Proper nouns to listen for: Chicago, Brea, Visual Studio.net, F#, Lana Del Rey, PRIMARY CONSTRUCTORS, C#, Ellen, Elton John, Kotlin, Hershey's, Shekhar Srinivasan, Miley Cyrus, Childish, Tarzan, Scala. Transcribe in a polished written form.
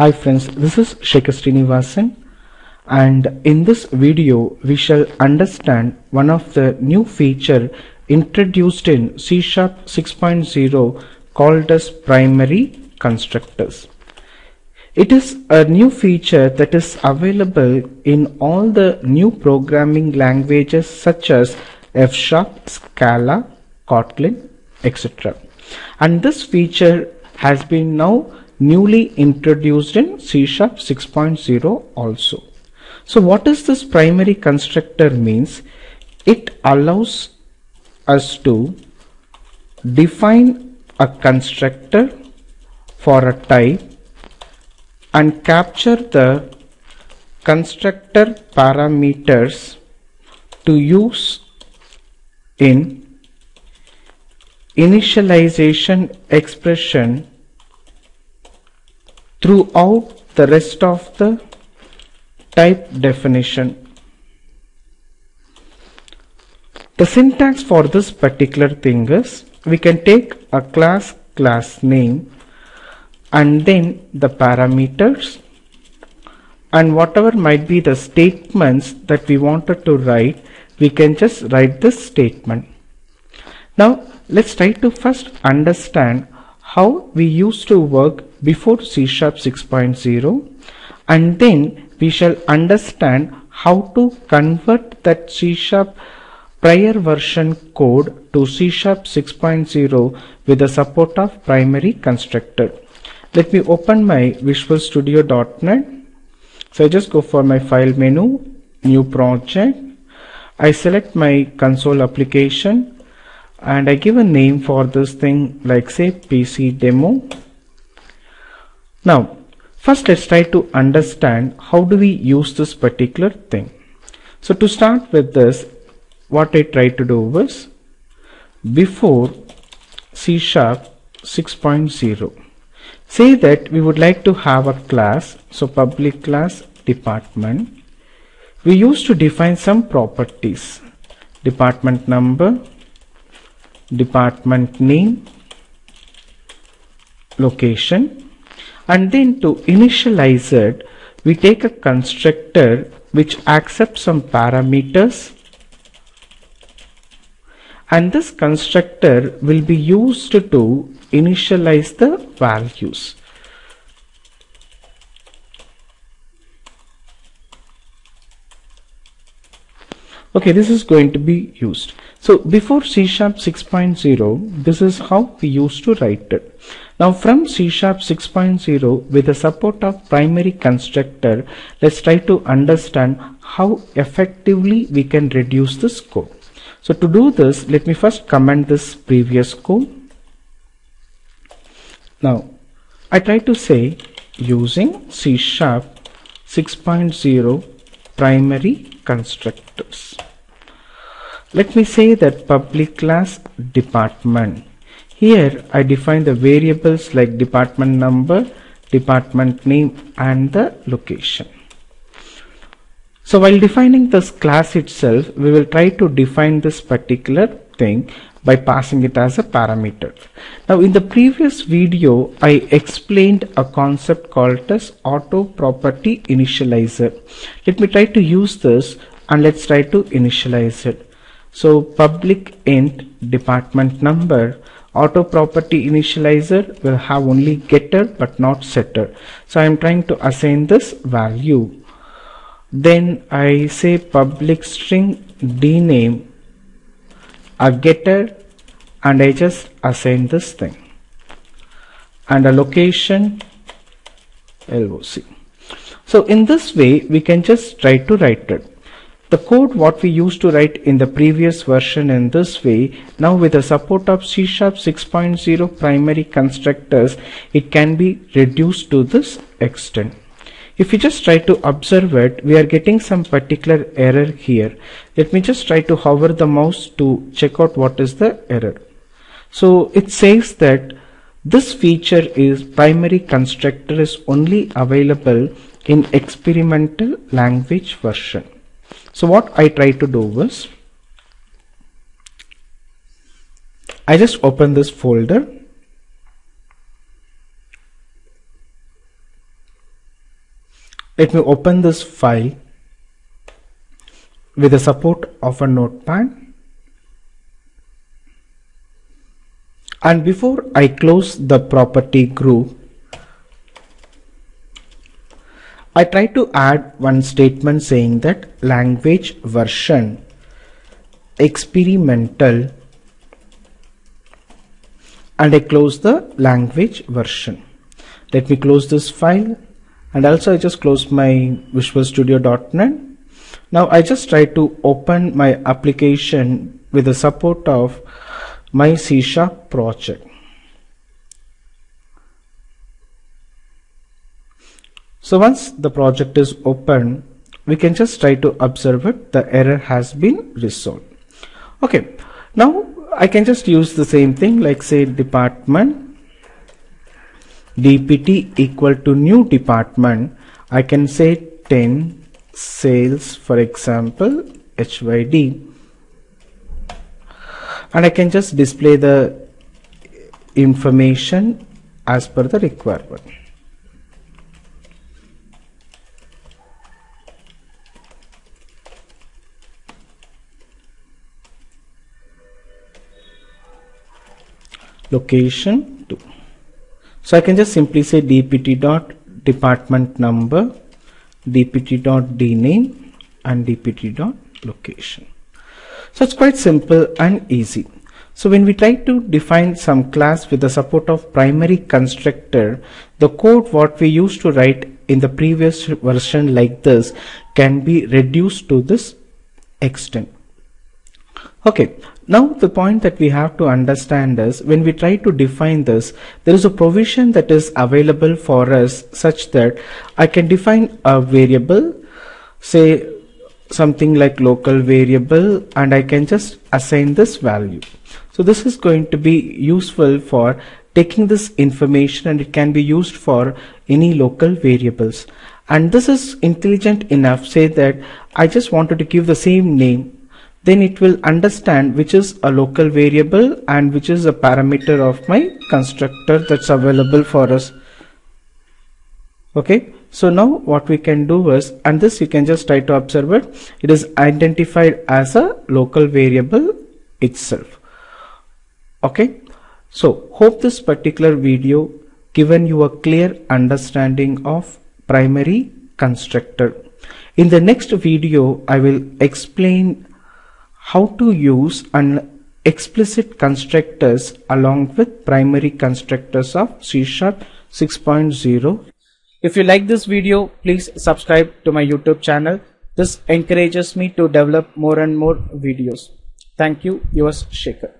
Hi friends, this is Shekhar Srinivasan, and in this video we shall understand one of the new feature introduced in C# 6.0 called as primary constructors. It is a new feature that is available in all the new programming languages such as F#, Scala, Kotlin, etc. And this feature has been now newly introduced in C# 6.0 also. So what is this primary constructor means? It allows us to define a constructor for a type and capture the constructor parameters to use in initialization expression throughout the rest of the type definition. The syntax for this particular thing is, we can take a class name and then the parameters and whatever might be the statements that we wanted to write, we can just write this statement. Now let's try to first understand how we used to work before C# 6.0, and then we shall understand how to convert that C# prior version code to C# 6.0 with the support of primary constructor. Let me open my Visual Studio.net. So I just go for my file menu, new project. I select my console application and I give a name for this thing like say PC demo. Now first let's try to understand how do we use this particular thing. So to start with this, what I try to do was, before C# 6.0, say that we would like to have a class, so public class department. We used to define some properties: department number, department name, location, and then to initialize it, we take a constructor which accepts some parameters, and this constructor will be used to initialize the values. Okay, this is going to be used. So before C# 6.0, this is how we used to write it. Now from C# 6.0 with the support of primary constructor, let's try to understand how effectively we can reduce this code. So to do this, let me first comment this previous code. Now I try to say, using C# 6.0 primary constructors. Let me say that public class department. Here I define the variables like department number, department name, and the location. So while defining this class itself, we will try to define this particular thing by passing it as a parameter. Now in the previous video, I explained a concept called as auto property initializer. Let me try to use this and let's try to initialize it. So public int department number, auto property initializer will have only getter but not setter. So I am trying to assign this value. Then I say public string dname, a getter, and I just assign this thing, and a location LOC. So in this way we can just try to write it. The code what we used to write in the previous version in this way, now with the support of C# 6.0 primary constructors, it can be reduced to this extent. If you just try to observe it, we are getting some particular error here. Let me just try to hover the mouse to check out what is the error. So it says that this feature is primary constructor is only available in experimental language version. So what I try to do was, I just open this folder Let me open this file with the support of a notepad. And before I close the property group, I try to add one statement saying that language version experimental, and I close the language version. Let me close this file, and also I just close my Visual Studio.net. Now I just try to open my application with the support of my C# project. So once the project is open, we can just try to observe it. The error has been resolved. Okay, now I can just use the same thing, like say department dpt equal to new department. I can say 10 sales, for example, HYD. And I can just display the information as per the requirement. Location 2. So I can just simply say dpt.department number, dpt.dname, and dpt.location. So it's quite simple and easy. So when we try to define some class with the support of primary constructor, the code what we used to write in the previous version like this can be reduced to this extent. Okay, now the point that we have to understand is when we try to define this, there is a provision that is available for us such that I can define a variable, say something like local variable, and I can just assign this value. So this is going to be useful for taking this information, and it can be used for any local variables. And this is intelligent enough, say that I just wanted to give the same name, then it will understand which is a local variable and which is a parameter of my constructor that's available for us. Okay, so now what we can do is, and this you can just try to observe it, it is identified as a local variable itself. Okay, so hope this particular video given you a clear understanding of primary constructor. In the next video, I will explain how to use an explicit constructors along with primary constructors of C# 6.0. If you like this video, please subscribe to my YouTube channel. This encourages me to develop more and more videos. Thank you, yours Shekhar.